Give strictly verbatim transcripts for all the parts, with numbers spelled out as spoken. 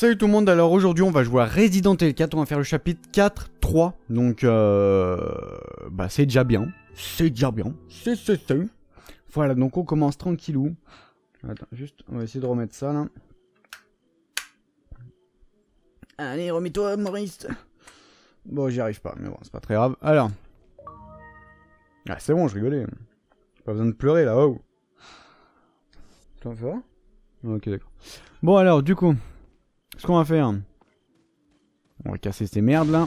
Salut tout le monde, alors aujourd'hui on va jouer à Resident Evil quatre, on va faire le chapitre quatre, trois, donc euh... bah c'est déjà bien, c'est déjà bien, c'est c'est c'est. Voilà, donc on commence tranquillou. Attends, juste, on va essayer de remettre ça là. Allez, remets-toi Maurice. Bon, j'y arrive pas, mais bon, c'est pas très grave. Alors. Ah, c'est bon, je rigolais. Pas besoin de pleurer là, oh. Tu en fais voir ? Ok, d'accord. Bon, alors, du coup, ce qu'on va faire, on va casser ces merdes là.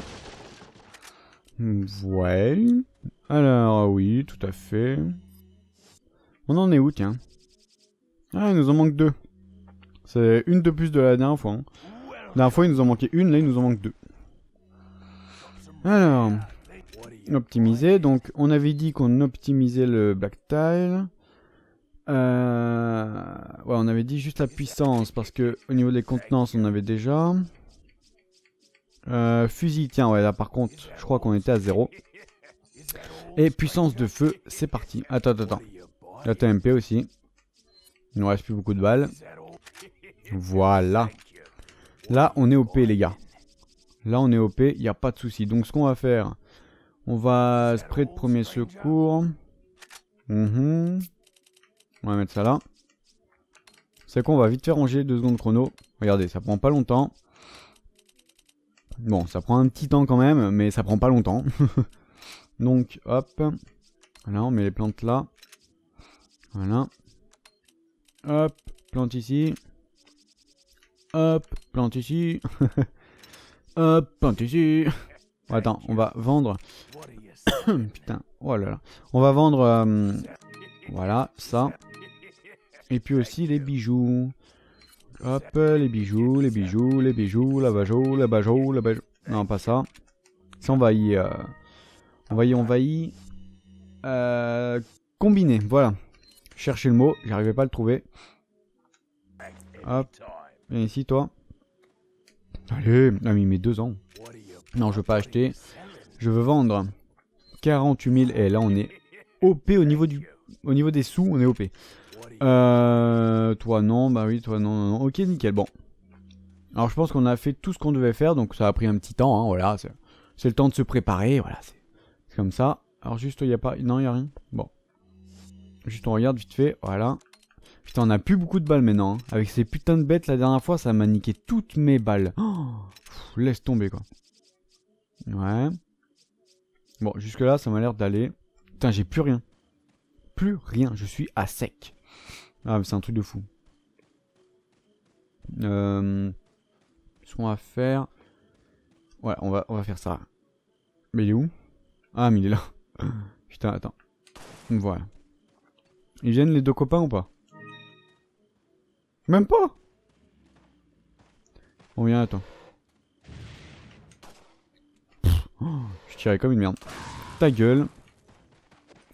Ouais. Alors, oui, tout à fait. On en est où, tiens? Ah, il nous en manque deux. C'est une de plus de la dernière fois. Hein. La dernière fois, il nous en manquait une, là, il nous en manque deux. Alors, optimiser. Donc, on avait dit qu'on optimisait le Black Tile. Euh... Ouais, on avait dit juste la puissance, parce que au niveau des contenances, on avait déjà. Euh, fusil, tiens, ouais, là, par contre, je crois qu'on était à zéro. Et puissance de feu, c'est parti. Attends, attends, attends. La T M P aussi. Il nous reste plus beaucoup de balles. Voilà. Là, on est O P, les gars. Là, on est O P, il n'y a pas de souci. Donc, ce qu'on va faire, on va spray de premier secours. Mmh. On va mettre ça là. C'est qu'on va vite faire ranger deux secondes chrono. Regardez, ça prend pas longtemps. Bon, ça prend un petit temps quand même, mais ça prend pas longtemps. Donc, hop. Là, on met les plantes là. Voilà. Hop, plante ici. Hop, plante ici. Hop, plante ici. Oh, attends, on va vendre. Putain, oh là là. On va vendre. Euh, voilà, ça. Et puis aussi les bijoux. Hop, les bijoux, les bijoux, les bijoux, la bajou, la bajou, la bajou. Non, pas ça. Ça, on va y. Euh, on va y, on va y. Euh, combiner, voilà. Chercher le mot, j'arrivais pas à le trouver. Hop, viens ici toi. Allez, ah, mais il met deux ans. Non, je veux pas acheter. Je veux vendre quarante-huit mille. Et là, on est O P au niveau, du... au niveau des sous. On est O P. Euh, toi, non. Bah oui, toi, non, non, non. Ok, nickel. Bon. Alors, je pense qu'on a fait tout ce qu'on devait faire. Donc, ça a pris un petit temps. Hein, voilà, c'est le temps de se préparer. Voilà, c'est comme ça. Alors, juste, il n'y a pas. Non, il n'y a rien. Bon. Juste on regarde vite fait, voilà. Putain, on a plus beaucoup de balles maintenant, hein. Avec ces putains de bêtes la dernière fois, ça m'a niqué toutes mes balles. Oh, pff, laisse tomber quoi. Ouais. Bon, jusque là, ça m'a l'air d'aller. Putain, j'ai plus rien. Plus rien, je suis à sec. Ah, mais c'est un truc de fou. Euh... Ce qu'on va faire... Ouais, on va, on va faire ça. Mais il est où? Ah, mais il est là. Putain, attends. Voilà. Ils viennent les deux copains ou pas? Même pas. On vient, attends. Pff, oh, je tirais comme une merde. Ta gueule.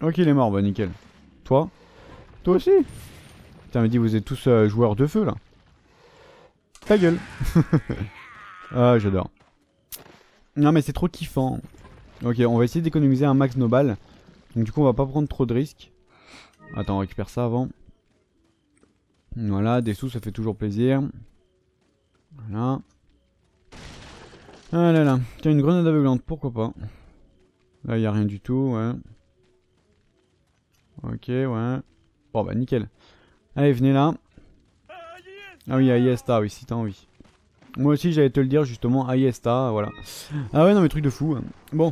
Ok, il est mort, bah nickel. Toi? Toi aussi? Putain, mais dis, vous êtes tous euh, joueurs de feu là. Ta gueule. Ah, j'adore. Non, mais c'est trop kiffant. Ok, on va essayer d'économiser un max nos balles. Donc, du coup, on va pas prendre trop de risques. Attends, on récupère ça avant. Voilà, des sous, ça fait toujours plaisir. Voilà. Ah là là. Tiens, une grenade aveuglante, pourquoi pas. Là, il n'y a rien du tout, ouais. Ok, ouais. Bon, bah, nickel. Allez, venez là. Ah oui, Ayesta, oui, si t'as envie. Moi aussi, j'allais te le dire, justement, Ayesta, voilà. Ah ouais, non, mais truc de fou. Bon.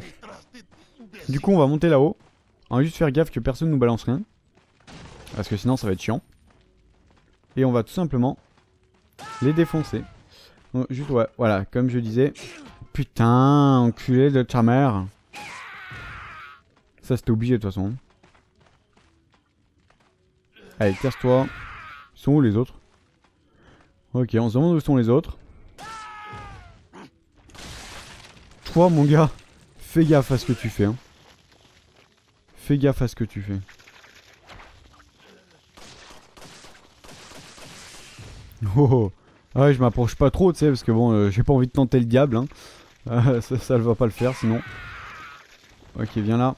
Du coup, on va monter là-haut. On va juste faire gaffe que personne nous balance rien. Parce que sinon ça va être chiant. Et on va tout simplement les défoncer. Donc, juste ouais, voilà, comme je disais. Putain, enculé de ta mère. Ça c'était obligé de toute façon. Allez, casse-toi. Ils sont où les autres? Ok, on se demande où sont les autres. Toi mon gars, fais gaffe à ce que tu fais. Hein. Fais gaffe à ce que tu fais. Oh, ah ouais, je m'approche pas trop, tu sais, parce que bon, euh, j'ai pas envie de tenter le diable. Hein. Euh, ça, ça va pas le faire sinon. Ok, viens là.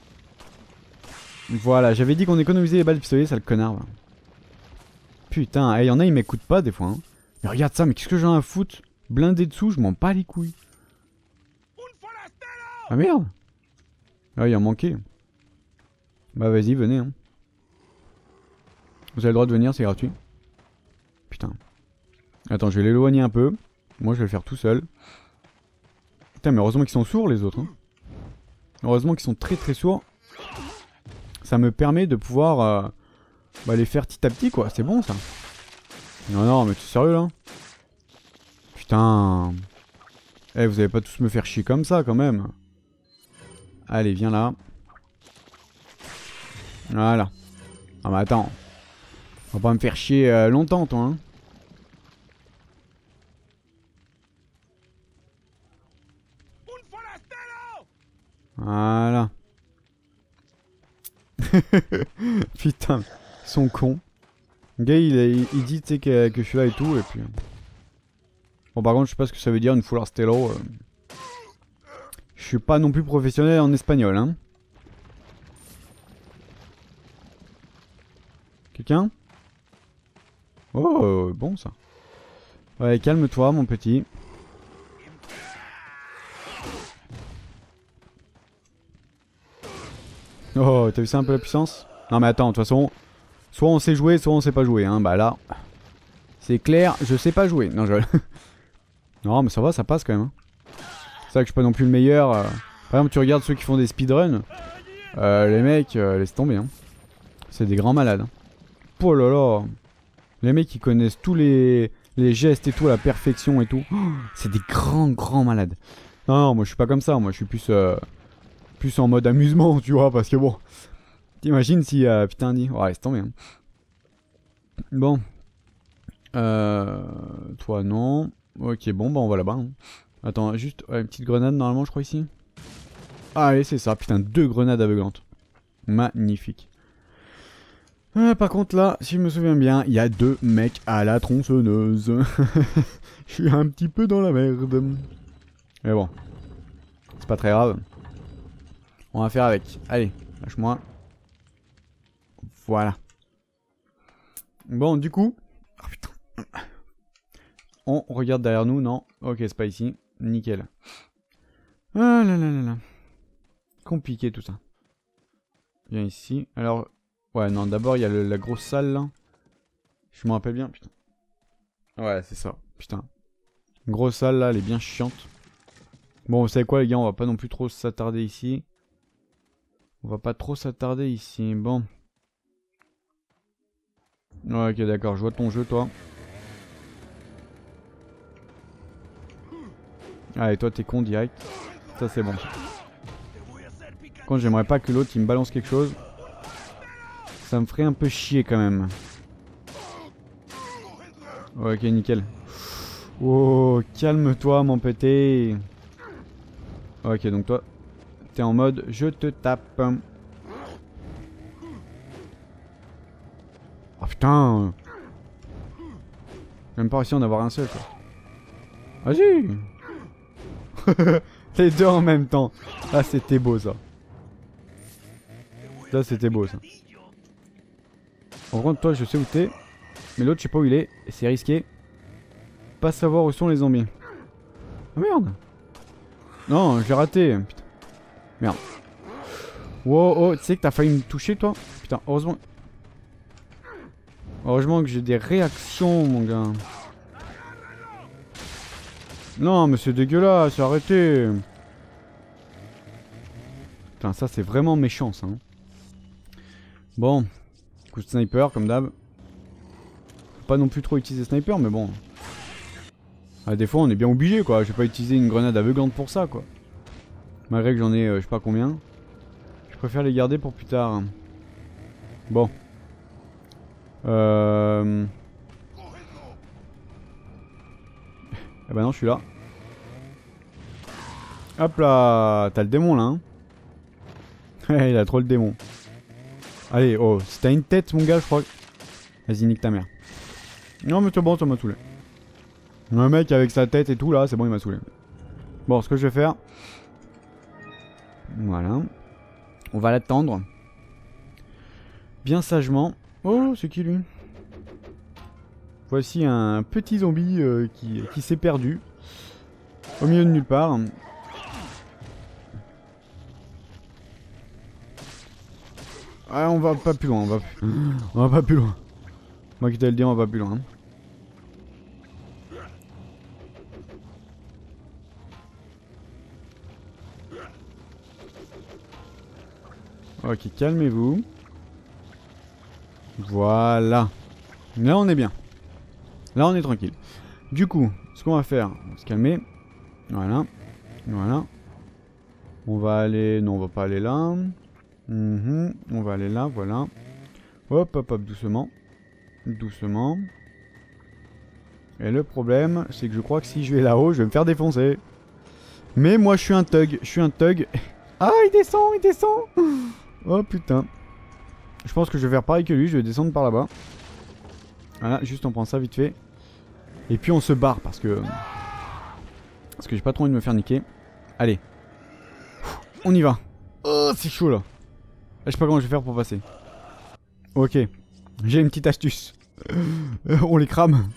Voilà, j'avais dit qu'on économisait les balles de pistolet, ça le connard. Voilà. Putain, il y en a, ils m'écoutent pas des fois. Hein. Mais regarde ça, mais qu'est-ce que j'en ai à foutre? blindé dessous, je m'en bats les couilles. Ah merde! Ah il en manquait. Bah vas-y, venez hein. Vous avez le droit de venir, c'est gratuit. Putain. Attends, je vais l'éloigner un peu. Moi je vais le faire tout seul. Putain mais heureusement qu'ils sont sourds les autres hein. Heureusement qu'ils sont très très sourds. Ça me permet de pouvoir euh, bah, les faire petit à petit quoi, c'est bon ça. Non non mais t'es sérieux là? Putain. Eh vous allez pas tous me faire chier comme ça quand même. Allez viens là. Voilà. Ah bah attends. On va pas me faire chier euh, longtemps toi hein. Voilà. Putain, ils sont cons. Le gars il, il, il dit tu sais que, que je suis là et tout et puis. Bon par contre je sais pas ce que ça veut dire une full arstello. Euh... Je suis pas non plus professionnel en espagnol hein. Quelqu'un? Oh bon ça. Ouais calme-toi mon petit. Oh, t'as vu ça un peu la puissance? Non mais attends, de toute façon, soit on sait jouer, soit on sait pas jouer, hein, bah là, c'est clair, je sais pas jouer, non je... Non mais ça va, ça passe quand même, hein. C'est vrai que je suis pas non plus le meilleur, euh... par exemple tu regardes ceux qui font des speedruns, euh, les mecs, euh, laisse tomber, hein. C'est des grands malades, hein. Oh là là, les mecs ils connaissent tous les... les gestes et tout, la perfection et tout, oh, c'est des grands grands malades. Non, non, moi je suis pas comme ça, moi je suis plus... Euh... plus en mode amusement tu vois parce que bon t'imagines si euh, putain dit ouais c'est tombé hein. Bon euh, toi non ok bon bah on va là-bas hein. Attends juste ouais, une petite grenade normalement je crois ici allez c'est ça putain deux grenades aveuglantes magnifique euh, par contre là si je me souviens bien il y a deux mecs à la tronçonneuse. Je suis un petit peu dans la merde mais bon c'est pas très grave. On va faire avec. Allez, lâche-moi. Voilà. Bon, du coup... Oh, putain. On regarde derrière nous, non? Ok, c'est pas ici. Nickel. Ah là là là là. Compliqué tout ça. Viens ici. Alors... Ouais, non, d'abord, il y a le, la grosse salle, là. Je me rappelle bien, putain. Ouais, c'est ça. Putain. Grosse salle, là, elle est bien chiante. Bon, vous savez quoi, les gars? On va pas non plus trop s'attarder ici. On va pas trop s'attarder ici, bon. Ouais, ok, d'accord, je vois ton jeu, toi. Allez, toi, t'es con direct. Ça, c'est bon. Par contre, j'aimerais pas que l'autre, il me balance quelque chose. Ça me ferait un peu chier, quand même. Ouais, ok, nickel. Oh, calme-toi, mon pété. Ok, donc toi... en mode je te tape. Oh putain. Même pas réussi à en avoir un seul quoi. Vas-y. Les deux en même temps. Ah c'était beau ça. Ça c'était beau ça. En gros toi je sais où t'es. Mais l'autre je sais pas où il est. C'est risqué. Pas savoir où sont les zombies. Oh merde. Non j'ai raté. Putain. Merde. Wow, oh, tu sais que t'as failli me toucher, toi? Putain, heureusement... Heureusement que j'ai des réactions, mon gars. Non, mais c'est dégueulasse, arrêtez. Putain, ça, c'est vraiment méchant, ça. Hein. Bon. Coup de sniper, comme d'hab. Faut pas non plus trop utiliser sniper, mais bon. Ah, des fois, on est bien obligé, quoi. J'ai pas utilisé une grenade aveuglante pour ça, quoi. Malgré que j'en ai euh, je sais pas combien. Je préfère les garder pour plus tard. Bon. Euh... Eh ben non je suis là. Hop là. T'as le démon là hein. Il a trop le démon. Allez oh. Si t'as une tête mon gars je crois que... Vas-y nique ta mère. Non mais c'est bon ça m'a saoulé. Le mec avec sa tête et tout là c'est bon il m'a saoulé. Bon ce que je vais faire... Voilà. On va l'attendre. Bien sagement. Oh, c'est qui lui? Voici un petit zombie euh, qui, qui s'est perdu. Au milieu de nulle part. Ah, on va pas plus loin, on va plus... on va pas plus loin. Moi qui t'ai le dit, on va pas plus loin. Ok, calmez-vous. Voilà. Là, on est bien. Là, on est tranquille. Du coup, ce qu'on va faire, on va se calmer. Voilà. Voilà. On va aller... Non, on va pas aller là. Mmh. On va aller là, voilà. Hop, hop, hop, doucement. Doucement. Et le problème, c'est que je crois que si je vais là-haut, je vais me faire défoncer. Mais moi, je suis un thug. Je suis un thug. Ah, il descend, il descend. Oh, putain. Je pense que je vais faire pareil que lui. Je vais descendre par là-bas. Voilà, juste on prend ça vite fait. Et puis on se barre parce que... Parce que j'ai pas trop envie de me faire niquer. Allez. On y va. Oh, c'est chaud, là. Là, je sais pas comment je vais faire pour passer. Ok. J'ai une petite astuce. On les crame.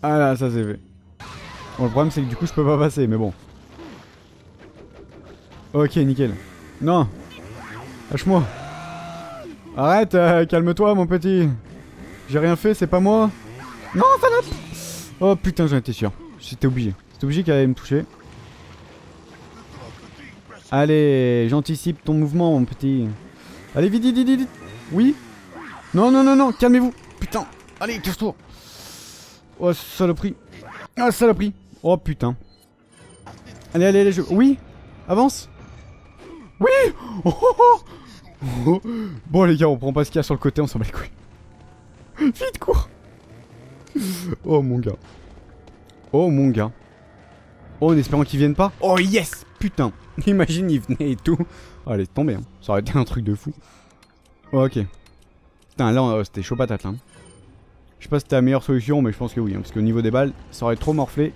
Ah là, ça c'est fait. Bon, le problème, c'est que du coup, je peux pas passer, mais bon. Ok, nickel. Non. Lâche-moi. Arrête, euh, calme-toi, mon petit. J'ai rien fait, c'est pas moi. Non, ça l'a... Oh putain, j'en étais sûr. J'étais obligé. C'était obligé qu'elle allait me toucher. Allez, j'anticipe ton mouvement, mon petit. Allez, vite, vite, vite, vite. Oui. Non, non, non, non, calmez-vous. Putain. Allez, casse-toi. Oh, saloperie. Oh, saloperie. Oh, putain. Allez, allez, allez, je... Oui. Avance. Oui. Oh, oh, oh. Bon, les gars, on prend pas ce qu'il y a sur le côté, on s'en bat les couilles. Vite, cours. Oh mon gars. Oh mon gars. Oh, en espérant qu'ils viennent pas. Oh yes. Putain. Imagine ils venaient et tout. Oh, allez, tomber hein. Ça aurait été un truc de fou. Oh, ok. Putain, là on... c'était chaud patate là. Je sais pas si c'était la meilleure solution, mais je pense que oui hein, parce qu'au niveau des balles, ça aurait trop morflé.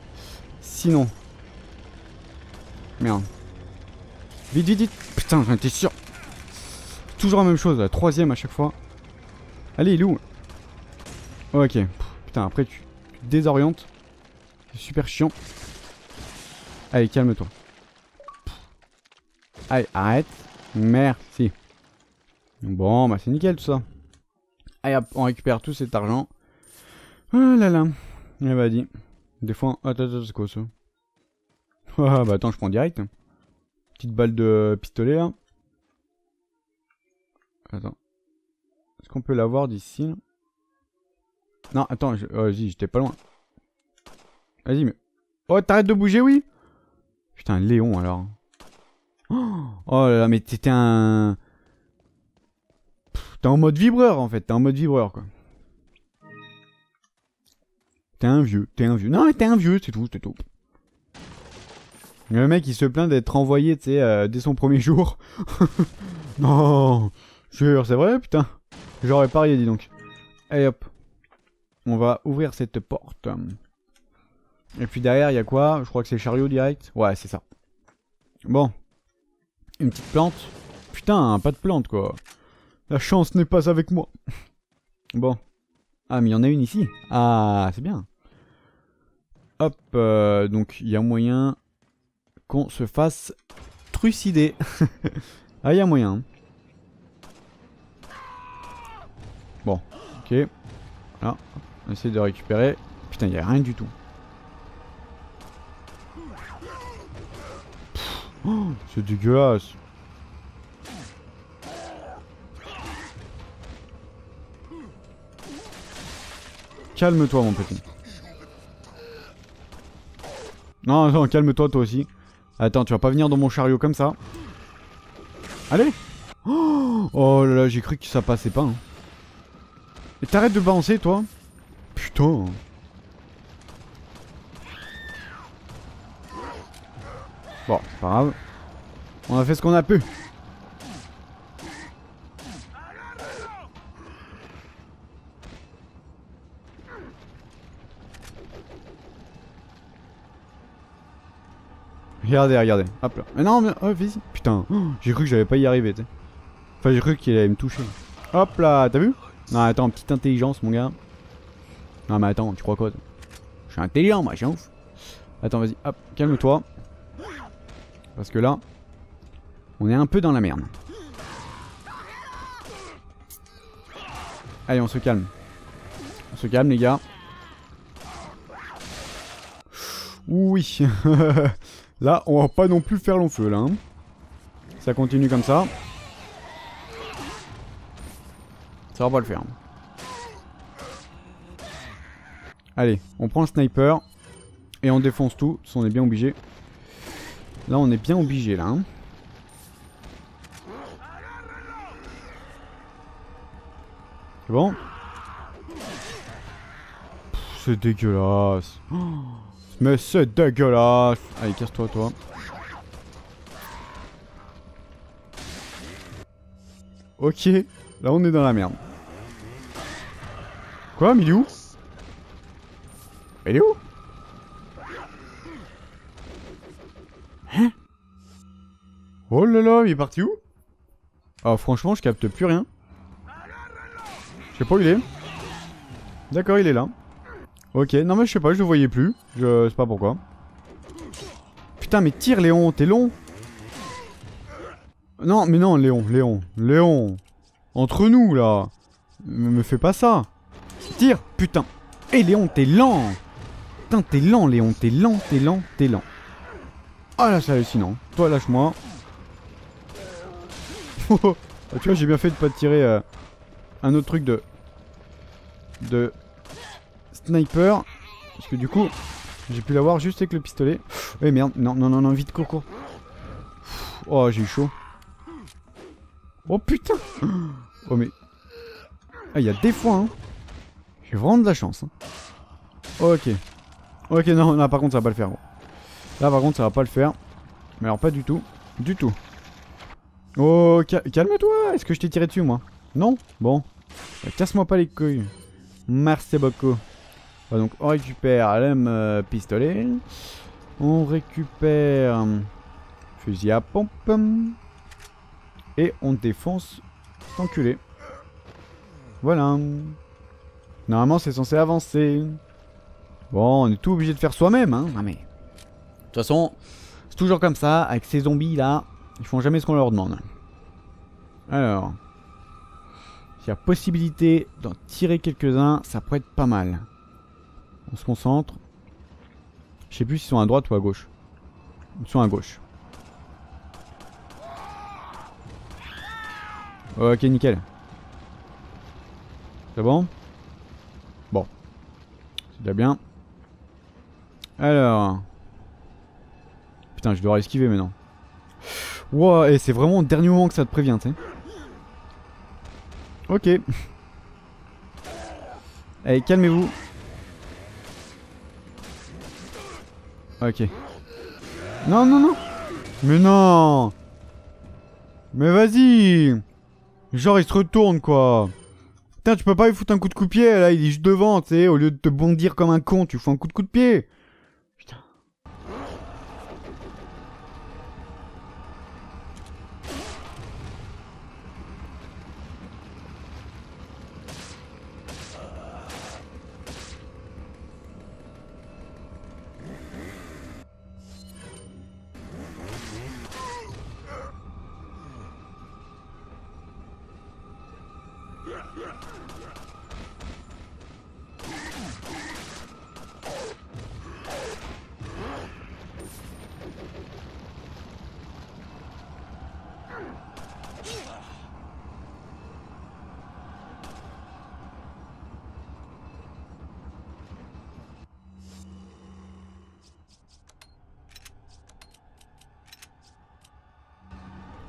Sinon. Merde. Vite, vite, vite. Putain, j'en étais sûr. Toujours la même chose, la troisième à chaque fois. Allez, il est où? Ok. Putain, après tu, tu te désorientes. C'est super chiant. Allez, calme-toi. Allez, arrête. Merci. Bon, bah c'est nickel tout ça. Allez, hop, on récupère tout cet argent. Oh là là. Eh bah dis. Des fois, on... attends, attends, c'est quoi ça? Ah bah attends, je prends direct. Petite balle de pistolet là. Attends. Est-ce qu'on peut l'avoir d'ici? Non, attends, je... oh, vas-y, j'étais pas loin. Vas-y, mais... Oh, t'arrêtes de bouger, oui. Putain, Léon, alors. Oh là là, mais t'étais un... T'es en mode vibreur, en fait. T'es en mode vibreur, quoi. T'es un vieux, t'es un vieux. Non, mais t'es un vieux, c'est tout, c'est tout. Le mec, il se plaint d'être envoyé, tu sais, euh, dès son premier jour. Non, jure, c'est vrai, putain. J'aurais parié, dis donc. Allez, hop. On va ouvrir cette porte. Et puis derrière, il y a quoi? Je crois que c'est chariot direct. Ouais, c'est ça. Bon. Une petite plante. Putain, pas de plante, quoi. La chance n'est pas avec moi. Bon. Ah, mais il y en a une ici. Ah, c'est bien. Hop. Euh, donc, il y a moyen qu'on se fasse trucider. Ah, il y a moyen. Bon. Ok. Voilà. On essaie de récupérer. Putain, il n'y a rien du tout. Oh, c'est dégueulasse. Calme-toi, mon petit. Non, non, calme-toi, toi aussi. Attends, tu vas pas venir dans mon chariot comme ça. Allez. Oh là là, j'ai cru que ça passait pas. Hein. Et t'arrêtes de balancer, toi. Putain. Bon, c'est pas grave. On a fait ce qu'on a pu. Regardez, regardez. Hop là. Mais non, mais... Oh, vas-y. Putain. Oh, j'ai cru que j'allais pas y arriver, tu sais. Enfin, j'ai cru qu'il allait me toucher. Hop là, t'as vu? Non, attends, petite intelligence, mon gars. Non, mais attends, tu crois quoi? Je suis intelligent, moi, je suis un ouf. Attends, vas-y, hop, calme-toi. Parce que là, on est un peu dans la merde. Allez, on se calme. On se calme, les gars. Oui. Là, on va pas non plus faire long feu, là. Hein. Ça continue comme ça. Ça va pas le faire. Allez, on prend le sniper. Et on défonce tout. On est bien obligé. Là, on est bien obligé, là. Hein. C'est bon? C'est dégueulasse. Oh, mais c'est dégueulasse. Allez, casse-toi, toi. Ok. Là, on est dans la merde. Quoi? Mais il est où? Il est où? Hein? Oh là là, il est parti où? Ah, franchement, je capte plus rien. Je sais pas où il est. D'accord, il est là. Ok, non mais je sais pas, je le voyais plus. Je sais pas pourquoi. Putain, mais tire Léon, t'es long. Non, mais non, Léon, Léon, Léon. Entre nous, là. Me, me fais pas ça. Tire, putain. Hé, Léon, t'es lent. Putain, t'es lent, Léon, t'es lent, t'es lent, t'es lent. Ah là, c'est hallucinant. Toi, lâche-moi. Tu vois, j'ai bien fait de pas te tirer... Euh... un autre truc de de sniper parce que du coup j'ai pu l'avoir juste avec le pistolet. Eh merde, non non non non, vite, cours cours. Oh, j'ai eu chaud. Oh putain. Oh mais ah, il y a des fois hein. J'ai vraiment de la chance hein. Ok ok, non là par contre ça va pas le faire gros. Là par contre ça va pas le faire, mais alors pas du tout du tout. Oh cal calme-toi. Est-ce que je t'ai tiré dessus moi? Non? Bon. Bah, casse-moi pas les couilles. Merci beaucoup. Bah, donc, on récupère l'âme euh, pistolet. On récupère... fusil à pompe. Et on défonce cet enculé. Voilà. Normalement, c'est censé avancer. Bon, on est tout obligé de faire soi-même, hein. Non mais... de toute façon, c'est toujours comme ça. Avec ces zombies, là, ils font jamais ce qu'on leur demande. Alors... la possibilité d'en tirer quelques-uns, ça pourrait être pas mal. On se concentre. Je sais plus s'ils sont à droite ou à gauche. Ils sont à gauche. Ok, nickel. C'est bon? Bon. C'est déjà bien. Alors. Putain, je dois esquiver maintenant. Wow, et c'est vraiment au dernier moment que ça te prévient, tu sais. Ok. Allez, calmez-vous. Ok. Non, non, non. Mais non. Mais vas-y. Genre, il se retourne, quoi. Putain, tu peux pas lui foutre un coup de coup de pied, là. Il est juste devant, tu sais. Au lieu de te bondir comme un con, tu fous un coup de coup de pied. Putain.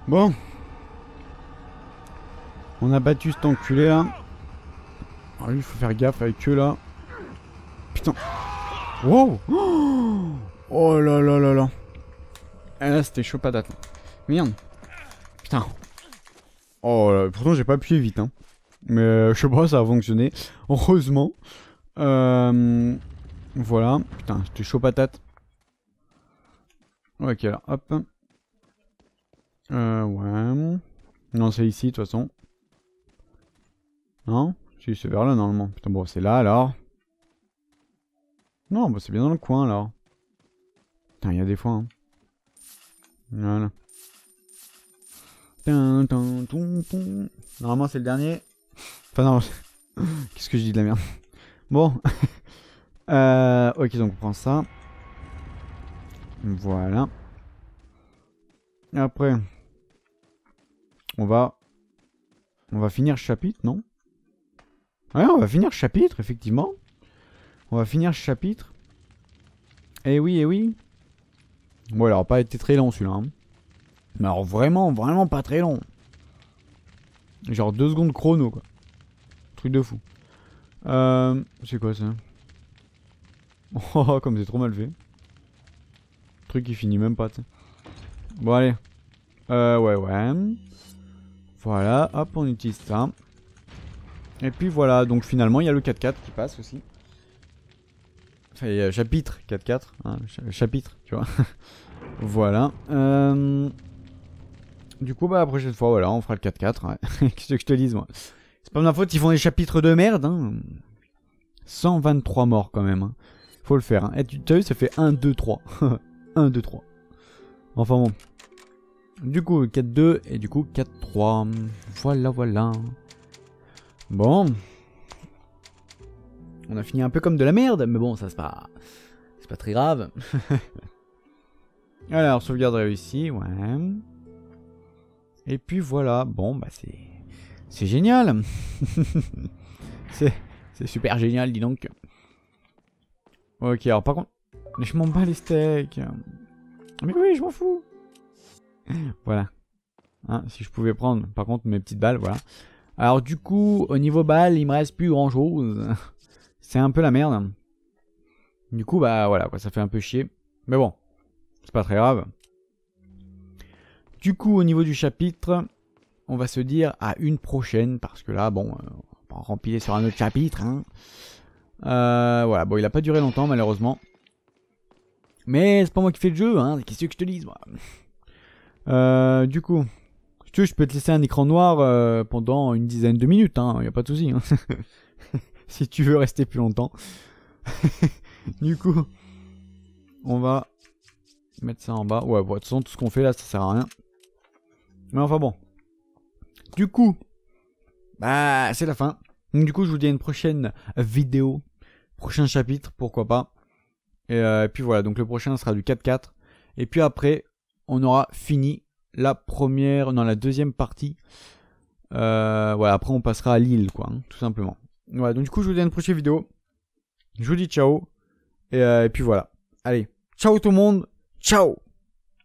Bon, on a battu cet enculé là. Alors lui, il faut faire gaffe avec eux là. Putain. Wow. Oh là là là là. Et là c'était chaud patate. Merde. Putain. Oh là, pourtant j'ai pas appuyé vite hein. Mais euh, je sais pas, ça a fonctionné. Heureusement. Euh, voilà. Putain, c'était chaud patate. Ok, alors hop. Euh, ouais. Non, c'est ici, de toute façon. Non? Si, c'est vers là, normalement. Putain, bon, c'est là, alors. Non, bah c'est bien dans le coin là. Putain, il y a des fois. Hein. Voilà. Normalement, c'est le dernier. Enfin, non. Qu'est-ce que je dis de la merde. Bon. euh, ok, donc on prend ça. Voilà. Et après, on va. On va finir le chapitre, non? Ouais, on va finir le chapitre, effectivement. On va finir le chapitre. Eh oui, eh oui. Bon, alors, pas été très long celui-là. Hein. Mais alors, vraiment, vraiment pas très long. Genre deux secondes chrono, quoi. Truc de fou. Euh, c'est quoi ça? Oh, comme c'est trop mal fait. Truc qui finit même pas, tu sais. Bon, allez. Euh, ouais, ouais. Voilà, hop, on utilise ça. Et puis voilà, donc finalement, il y a le quatre quatre qui passe aussi. Enfin, il y a chapitre quatre quatre, hein, chapitre, tu vois. Voilà. Euh... Du coup, bah, la prochaine fois, voilà, on fera le quatre quatre. Ouais. Qu'est-ce que je te dise, moi. C'est pas ma faute, ils font des chapitres de merde. Hein. cent vingt-trois morts, quand même. Hein. Faut le faire. Hein. Et tu as vu, ça fait un, deux, trois. un, deux, trois. Enfin bon. Du coup, quatre deux et du coup, quatre trois. Voilà, voilà. Bon. On a fini un peu comme de la merde, mais bon, ça c'est pas... C'est pas très grave. Alors, sauvegarde réussie, ouais. Et puis voilà, bon, bah c'est... C'est génial. C'est super génial, dis donc. Ok, alors par contre... Mais je m'en bats les steaks. Mais oui, je m'en fous. Voilà. Hein, si je pouvais prendre, par contre, mes petites balles, voilà. Alors du coup, au niveau balles, il me reste plus grand chose. C'est un peu la merde. Du coup, bah voilà, quoi, ça fait un peu chier. Mais bon, c'est pas très grave. Du coup, au niveau du chapitre, on va se dire à une prochaine. Parce que là, bon, on va rempiler sur un autre chapitre. Hein. Euh, voilà, bon, il a pas duré longtemps, malheureusement. Mais c'est pas moi qui fais le jeu, hein. Qu'est-ce que je te dise, moi. Euh, du coup... Si tu veux, je peux te laisser un écran noir euh, pendant une dizaine de minutes, hein, y a pas de souci. Hein. Si tu veux rester plus longtemps. Du coup, on va mettre ça en bas. Ouais, bon, de toute façon, tout ce qu'on fait là, ça sert à rien. Mais enfin bon. Du coup, bah, c'est la fin. Donc, du coup, je vous dis à une prochaine vidéo, prochain chapitre, pourquoi pas. Et, euh, et puis voilà, donc le prochain sera du quatre quatre. Et puis après, on aura fini. La première, non la deuxième partie. Euh, voilà, après on passera à l'île, quoi, hein, tout simplement. Voilà, donc du coup je vous dis à une prochaine vidéo. Je vous dis ciao. Et, euh, et puis voilà. Allez, ciao tout le monde. Ciao.